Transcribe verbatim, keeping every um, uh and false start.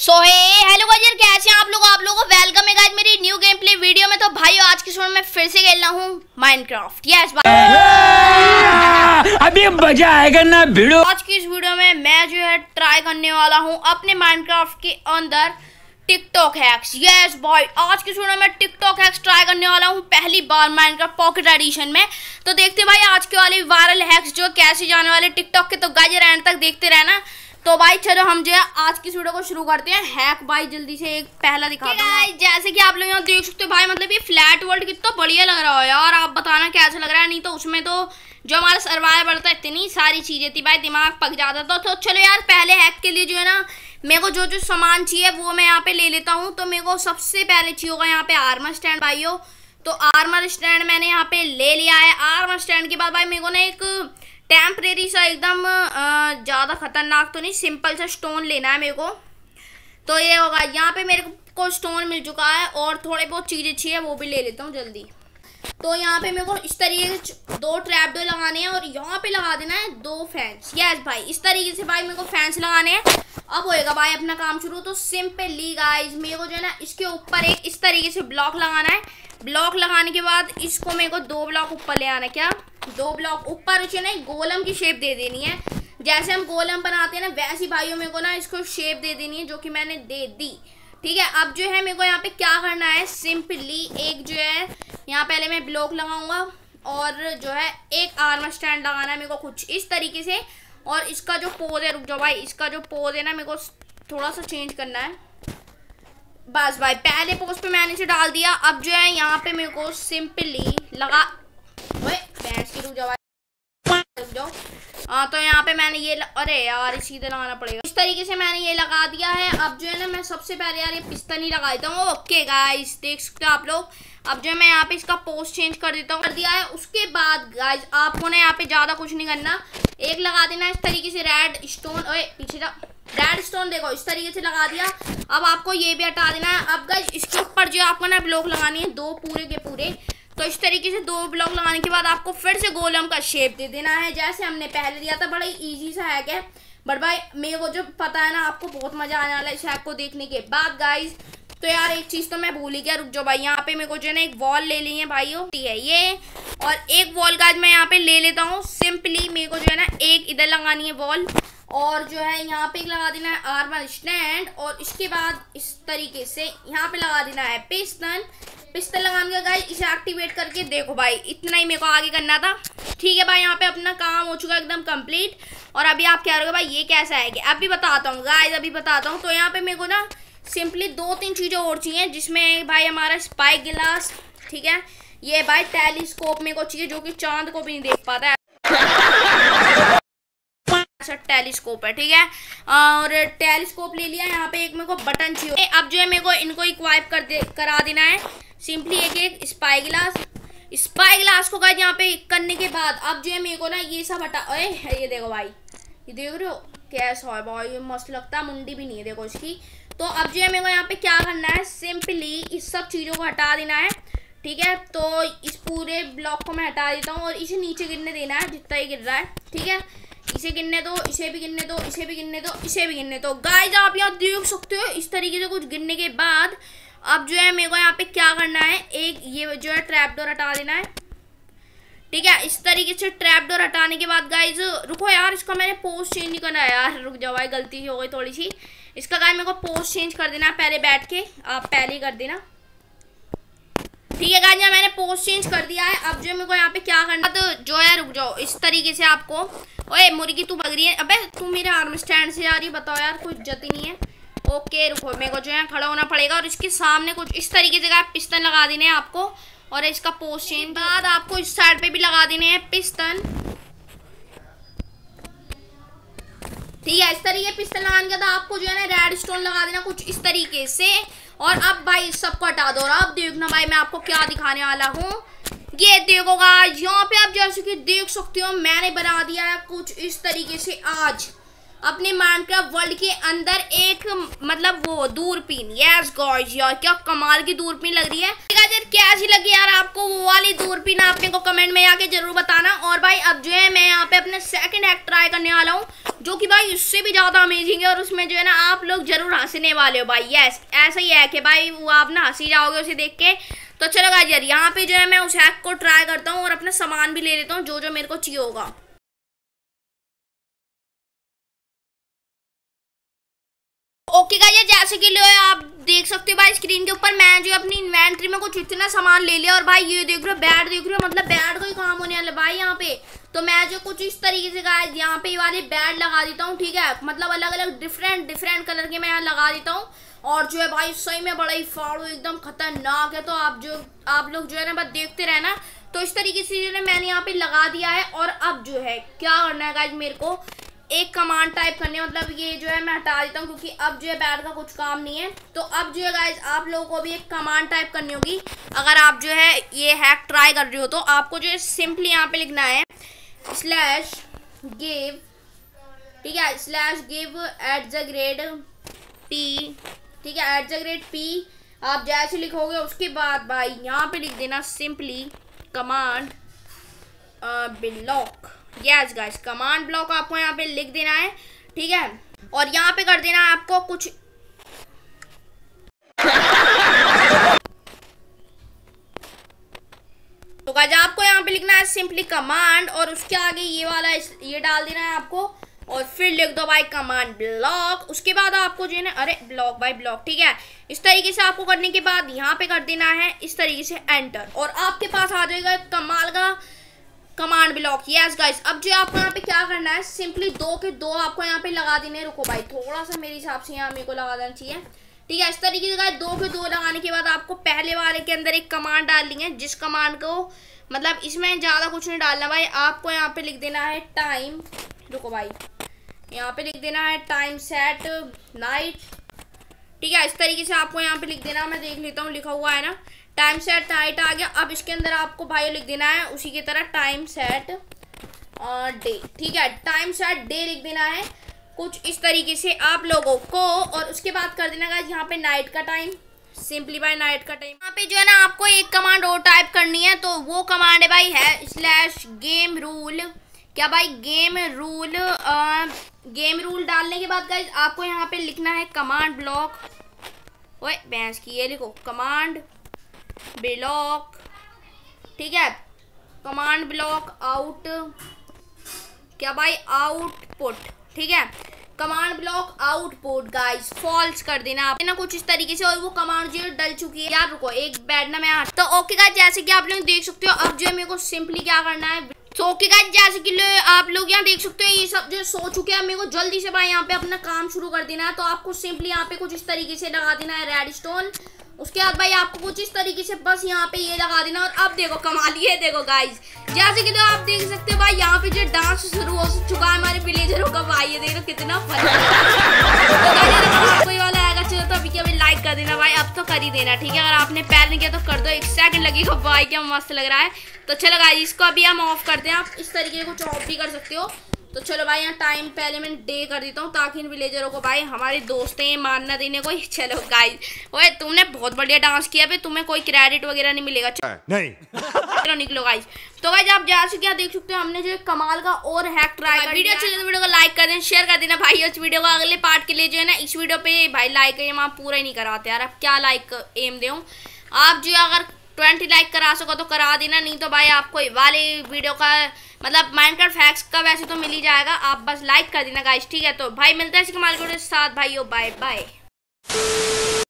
So hello guys, कैसे हैं आप लोग? आप लोगों को वेलकम है गाइस मेरी न्यू गेम प्ले वीडियो में। तो भाइयों, आज की शो में फिर से खेल रहा हूँ माइनक्राफ्ट। यस भाई, अभी मजा आएगा ना वीडियो। आज की इस वीडियो में मैं जो है ट्राई करने वाला हूँ अपने माइनक्राफ्ट के अंदर टिकटॉक हैक्स। यस बॉय, आज की शो में टिकटॉक हैक्स ट्राई करने वाला हूँ पहली बार माइनक्राफ्ट पॉकेट एडिशन में। तो देखते भाई आज के वाले वायरल हैक्स जो कैसे जाने वाले टिकटॉक के, तो गाइस एंड तक देखते रहना। तो भाई चलो हम जो है आज की वीडियो को शुरू करते हैं। हैक भाई जल्दी से एक पहला दिखाता हूं। जैसे कि आप लोग यहाँ देख सकते हो भाई, मतलब ये फ्लैट वर्ल्ड कितना तो बढ़िया लग रहा है यार। आप बताना कैसा लग रहा है, नहीं तो उसमें तो जो हमारा सर्वाइव बढ़ता है इतनी सारी चीजें थी भाई, दिमाग पक जाता था। तो चलो यार, पहले हैक के लिए जो है ना मेरे को जो जो सामान चाहिए वो मैं यहाँ पे ले लेता हूँ। तो मेरे को सबसे पहले चाहिए होगा यहाँ पे आर्मर स्टैंड भाइयों। तो आर्मर स्टैंड मैंने यहाँ पे ले लिया है। आर्मर स्टैंड के बाद भाई मेरे को ना एक टेम्परेरी सा एकदम ज़्यादा खतरनाक तो नहीं, सिंपल सा स्टोन लेना है मेरे को। तो ये होगा, यहाँ पे मेरे को स्टोन मिल चुका है और थोड़े बहुत चीज़ें चाहिए वो भी ले लेता हूँ जल्दी। तो यहाँ पे मेरे को इस तरीके से दो ट्रैप डोर लगाने हैं और यहाँ पे लगा देना है दो फैंस। यस भाई, इस तरीके से भाई मेरे को फैंस लगाने हैं। अब होएगा भाई अपना काम शुरू। तो सिंपली गाइस मेरे को जो है ना इसके ऊपर एक इस तरीके से ब्लॉक लगाना है। ब्लॉक लगाने के बाद इसको मेरे को दो ब्लॉक ऊपर ले आना है। क्या दो ब्लॉक ऊपर? उसे ना गोलम की शेप दे देनी है। जैसे हम गोलम बनाते हैं ना वैसी भाइयों मेरे को ना इसको शेप दे देनी है, जो कि मैंने दे दी। ठीक है, अब जो है मेरे को यहाँ पे क्या करना है, सिंपली एक जो है यहाँ पहले मैं ब्लॉक लगाऊंगा और जो है एक आर्मर स्टैंड लगाना है मेरे को कुछ इस तरीके से। और इसका जो पोज है, रुक जाओ भाई, इसका जो पोज है ना मेरे को थोड़ा सा चेंज करना है। बस भाई, पहले पोज पे मैंने इसे डाल दिया। अब जो है यहाँ पे मेरे को सिंपली लगा की रुक जाओ रुक जाओ आ, तो यहाँ पे मैंने ये ल... अरे यार इसी तरह लगाना पड़ेगा। इस तरीके से मैंने ये लगा दिया है। अब जो है ना मैं सबसे पहले यार ये पिस्तनी लगा देता हूँ। ओके गाइस, देख सकते हो आप लोग। अब जो है मैं यहाँ पे इसका पोस्ट चेंज कर देता हूँ, कर दिया है। उसके बाद गाइस आपको ना यहाँ पे ज़्यादा कुछ नहीं करना, एक लगा देना इस तरीके से रेड स्टोन। ओए पीछे जा, रेड स्टोन देखो इस तरीके से लगा दिया। अब आपको ये भी हटा देना है। अब गाइस इसके ऊपर जो आपको ना ब्लॉक लगानी है दो पूरे के पूरे। तो इस तरीके से दो ब्लॉक लगाने के बाद आपको फिर से गोलम का शेप दे देना है, जैसे हमने पहले दिया था। बड़ा इजी सा हैक है, बट भाई मेरे को जो पता है ना आपको बहुत मजा आने वाला है इस हैक को देखने के बाद गाइस। तो यार एक चीज़ तो मैं भूल ही गया, रुक जाओ भाई। यहाँ पे मेरे को जो है ना एक वॉल ले ली है भाइयों, ठीक है ये। और एक वॉल गाइस मैं यहाँ पे ले लेता हूँ। सिंपली मेरे को जो है ना एक इधर लगानी है वॉल और जो है यहाँ पे लगा देना है आर्मर स्टैंड। और इसके बाद इस तरीके से यहाँ पे लगा देना है पिस्टन। पिस्टन लगाने के गाइस इसे एक्टिवेट करके देखो भाई, इतना ही मेरे को आगे करना था। ठीक है भाई, यहाँ पे अपना काम हो चुका है एकदम कंप्लीट। और अभी आप कह रहे हो भाई ये कैसा है कि अभी बताता हूँ गाइस, अभी बताता हूँ। तो यहाँ पे मेरे को ना सिंपली दो तीन चीज़ें और चाहिए, जिसमें भाई हमारा स्पाई गिलास, ठीक है ये भाई टेलीस्कोप मेरे को चाहिए, जो कि चाँद को भी नहीं देख पाता है। अच्छा टेलीस्कोप है, ठीक है। और टेलीस्कोप ले लिया। यहाँ पे एक मेरे को बटन चाहिए। अब जो है मेरे को इनको इक्वाइप कर दे करा देना है। सिंपली एक एक स्पाई ग्लास, स्पाई ग्लास को गाइस यहाँ पे करने के बाद अब जो है मेरे को ना ये सब हटा। ओए ये देखो भाई, ये देख रहे हो कैसा है भाई, ये मस्त लगता है, मुंडी भी नहीं है देखो इसकी। तो अब जो है मेरे को यहाँ पे क्या करना है, सिंपली इस सब चीज़ों को हटा देना है। ठीक है, तो इस पूरे ब्लॉक को मैं हटा देता हूँ और इसे नीचे गिरने देना है जितना ही गिर रहा है। ठीक है, इसे गिनने दो, इसे भी गिनने दो, इसे भी गिनने दो, इसे भी गिनने दो। गाइस आप यहाँ देख सकते हो इस तरीके से कुछ गिनने के बाद अब जो है मेरे को यहाँ पे क्या करना है, एक ये जो है ट्रैप डोर हटा देना है। ठीक है, इस तरीके से ट्रैप डोर हटाने के बाद गाइस रुको यार, इसका मैंने पोस्ट चेंज नहीं करना है यार, रुक जाओ भाई गलती हो गई थोड़ी सी। इसका गाइस मेरे को पोस्ट चेंज कर देना है पहले बैठ के, आप पहले ही कर देना। ठीक है गाइस, यहाँ मैंने पोस्ट चेंज कर दिया है। अब जो मेरे को यहाँ पे क्या करना, तो जो है रुक जाओ इस तरीके से आपको। ओए मुर्गी तू भग रही है, अबे तू मेरे आर्म स्टैंड से जा रही है, बताओ यार कोई इज्जत ही नहीं है। ओके रुको, मेरे को जो है खड़ा होना पड़ेगा और इसके सामने कुछ इस तरीके से आप पिस्टन लगा देने हैं आपको। और इसका पोस्ट चेंज बाद आपको इस साइड पे भी लगा देने हैं पिस्टन। ठीक है, इस तरीके पिस्टन लगाने के बाद आपको जो है ना रेड स्टोन लगा देना कुछ इस तरीके से। और अब भाई सबको हटा दो और अब देखना भाई मैं आपको क्या दिखाने वाला हूँ। ये देखो गाइस, यहाँ पे आप जैसे कि देख सकते हो मैंने बना दिया है कुछ इस तरीके से आज। अपने माइनक्राफ्ट वर्ल्ड के अंदर एक मतलब वो दूरबीन। यस गॉड यार क्या कमाल की दूरबीन लग रही है। कैसी लगी यार आपको वो वाली दूरबीन, आपने को कमेंट में आके जरूर बताना। और भाई अब जो है मैं यहाँ पे अपना सेकंड हैक ट्राई करने वाला हूँ जो कि भाई इससे भी ज़्यादा अमेजिंग है और उसमें जो है ना आप लोग जरूर हंसने वाले हो भाई। यस ऐसा ही है कि भाई वो आप ना हंसी जाओगे उसे देख के। तो चलो गाइस यार यहाँ पे जो है मैं उस हैक को ट्राई करता हूँ और अपना सामान भी ले लेता हूँ जो जो मेरे को चाहिए होगा। ओके गाइस जैसे कि लो आप देख सकते हो भाई स्क्रीन के ऊपर मैं जो अपनी इन्वेंट्री में कुछ इतना सामान ले लिया। और भाई ये देख रहे हो बैट देख रहे हो, मतलब बैट को ही काम होने वाला भाई यहाँ पे। तो मैं जो कुछ इस तरीके से गाइस यहाँ पे वाले बैट लगा देता हूँ, ठीक है, मतलब अलग अलग डिफरेंट डिफरेंट कलर के मैं यहाँ लगा देता हूँ। और जो है भाई सही में बड़ा ही फाड़ू एकदम खतरनाक है। तो आप जो आप लोग जो है ना बस देखते रहना। तो इस तरीके से जो है मैंने यहाँ पे लगा दिया है। और अब जो है क्या करना है गाइस, मेरे को एक कमांड टाइप करने, मतलब ये जो है मैं हटा देता हूँ क्योंकि अब जो है बैट का कुछ काम नहीं है। तो अब जो है गाइज आप लोगों को भी एक कमांड टाइप करनी होगी। अगर आप जो है ये हैक ट्राई कर रहे हो तो आपको जो है सिंपली यहाँ पे लिखना है स्लैश गिव, ठीक है, slash give at the grade P, ठीक है, एट द ग्रेड पी आप जैसे लिखोगे उसके बाद भाई यहाँ पे लिख देना simply command block. Yes guys command block आपको यहाँ पे लिख देना है, ठीक है, और यहाँ पे कर देना है आपको कुछ तो गाइस आपको यहाँ पे लिखना है सिंपली कमांड और उसके आगे ये वाला ये डाल देना है आपको और फिर लिख दो भाई कमांड ब्लॉक। उसके बाद आपको जो है ना अरे ब्लॉक बाय ब्लॉक, ठीक है, इस तरीके से आपको करने के बाद यहाँ पे कर देना है इस तरीके से एंटर और आपके पास आ जाएगा कमाल का कमांड ब्लॉक। यस गाइस अब जो आपको यहाँ पे क्या करना है सिंपली दो के दो आपको यहाँ पे लगा देने। रुको भाई थोड़ा सा मेरे हिसाब से यहाँ मेरे को लगा देना चाहिए, ठीक है, इस तरीके से गाइस दो के दो लगाने के बाद आपको पहले वाले के अंदर एक कमांड डालनी है जिस कमांड को मतलब इसमें ज़्यादा कुछ नहीं डालना भाई। आपको यहाँ पे लिख देना है टाइम, रुको भाई यहाँ पे लिख देना है टाइम सेट नाइट, ठीक है, इस तरीके से आपको यहाँ पे लिख देना। मैं देख लेता हूँ लिखा हुआ है ना टाइम सेट नाइट आ गया। अब इसके अंदर आपको भाई लिख देना है उसी की तरह टाइम सेट डे, ठीक है, टाइम सेट डे लिख देना है कुछ इस तरीके से आप लोगों को। और उसके बाद कर देना गाइस यहाँ पे नाइट का टाइम सिंपली बाय नाइट का टाइम। यहाँ पे जो है ना आपको एक कमांड और टाइप करनी है तो वो कमांड है भाई है स्लैश गेम रूल, क्या भाई गेम रूल। गेम रूल डालने के बाद गाइस आपको यहाँ पे लिखना है कमांड ब्लॉक, ओए भैंस की ये लिखो कमांड ब्लॉक, ठीक है, कमांड ब्लॉक आउट, क्या भाई आउटपुट, ठीक है, command block output guys false कर देना आप ना कुछ इस तरीके से। और वो कमांड जो डल चुकी है यार, रुको एक बैठना मैं यहाँ। तो ओके गाइस जैसे कि आप लोग देख सकते हो अब जो है मेरे को सिंपली क्या करना है। तो ओके गाइस जैसे कि आप लोग यहाँ देख सकते हो ये सब जो सो चुके हैं, मेरे को जल्दी से भाई यहाँ पे अपना काम शुरू कर देना है। तो आपको सिंपली यहाँ पे कुछ इस तरीके से लगा देना है रेडस्टोन। उसके बाद भाई आपको कुछ इस तरीके से बस यहाँ पे ये लगा देना। और अब देखो कमाल ये देखो गाइस जैसे कि तो आप देख सकते हो भाई यहाँ पे जो डांस शुरू हो चुका है हमारे विलेजरों का भाई, ये देखो कितना फन कोई वाला आएगा। चलो तो अभी क्या लाइक कर देना भाई, अब तो कर ही देना, ठीक है, अगर आपने पहले नहीं किया तो कर दो, एक सेकंड लगेगा भाई, क्या मस्त लग रहा है। तो चलो गाइस इसको अभी हम ऑफ करते हैं, आप इस तरीके कुछ ऑफ भी कर सकते हो। तो चलो भाई यहाँ टाइम पहले मैं डे कर देता हूँ ताकि इन विलेजरों को भाई हमारे दोस्तें हैं मानना देने को। चलो गाइस ओए तुमने बहुत बढ़िया डांस किया पे, तुम्हें कोई क्रेडिट वगैरह नहीं मिलेगा, नहीं निकलो गाइस। तो गाइस आप जैसे क्या देख सकते हो हमने जो कमाल का और हैक ट्राई किया। वीडियो अच्छी लगी तो वीडियो को लाइक कर देना, शेयर कर देना भाई। इस वीडियो का अगले पार्ट के लिए जो है ना इस वीडियो पे भाई लाइक एम आप पूरा ही नहीं कराते यार, आप क्या लाइक एम दे आप जो अगर ट्वेंटी लाइक करा सको तो करा देना, नहीं तो भाई आपको वाले वीडियो का मतलब माइनक्राफ्ट हैक्स का वैसे तो मिल ही जाएगा, आप बस लाइक कर देना गाइस, ठीक है। तो भाई मिलते हैं इसी कमाल के साथ भाई, ओ बाय बाय।